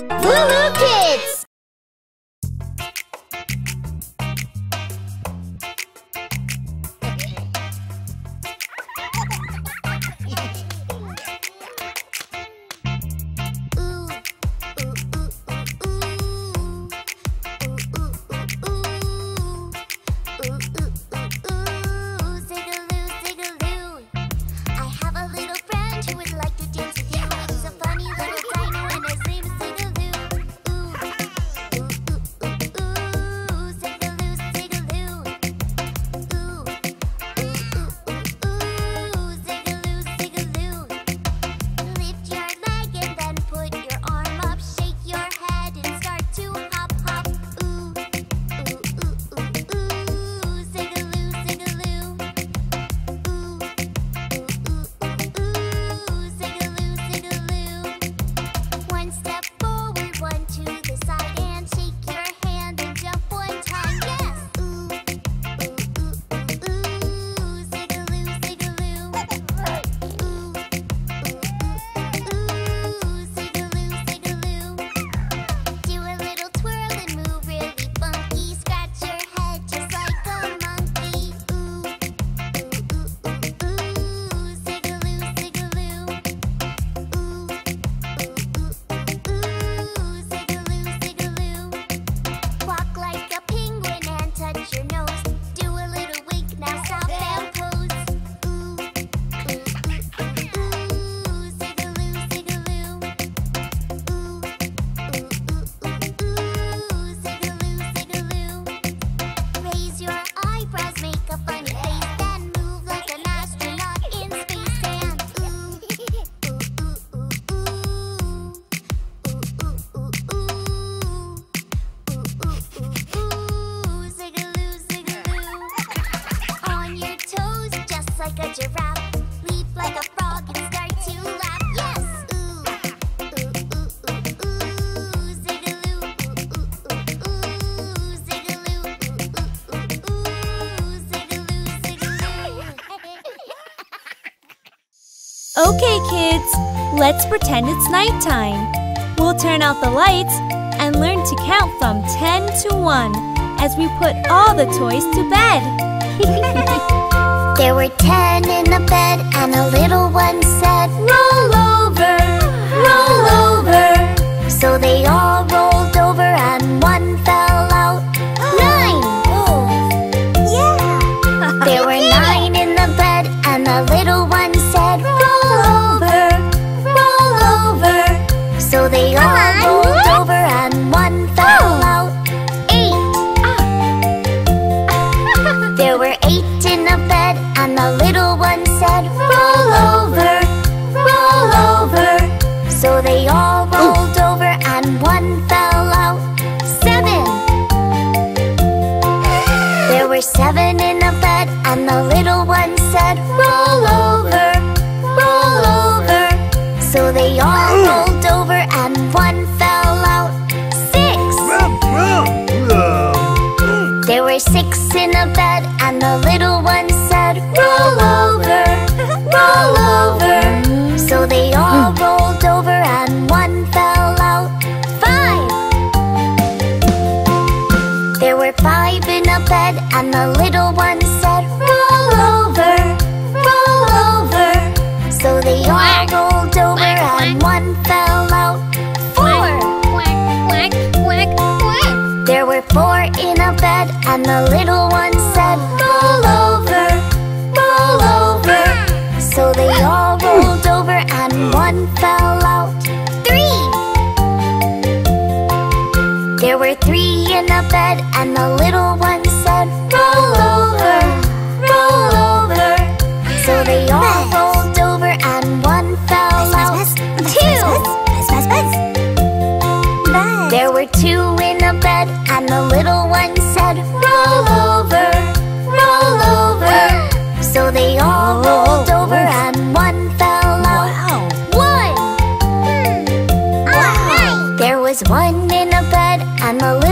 Lulu Kids! Okay, kids, let's pretend it's nighttime. We'll turn out the lights and learn to count from 10 to 1 as we put all the toys to bed. There were 10 in the bed and a little one said, "Roll over, roll over." So they all rolled over and one fell out. 9! Oh, yeah! There were 9 in the bed and a little one said, "Roll over, roll over." So they all rolled over and one fell out. 8! There were 8 in the bed and the little one said, "Roll over, roll over." So they all rolled over and one fell out. 7! There were 7 in the bed and the little one said, "Roll over, roll over." So they all rolled over and one fell out. 6! There were 6 in the bed and the little one said, "Roll over, roll over." So they all rolled over and one fell out. 5! There were 5 in the bed and the little one said, "Roll over, roll over." So they all rolled over and one fell out. 4! There were 4 in a bed and the little one said, "Roll over, roll over." So they all rolled over and one fell out. 3! There were 3 in a bed and the little one said, "Roll over, roll over." So they all rolled over and one fell out. 2! There were 2 in a bed and the little one said, "Roll over, roll over." So they all rolled over and one fell out. 1! There was 1 in a bed and the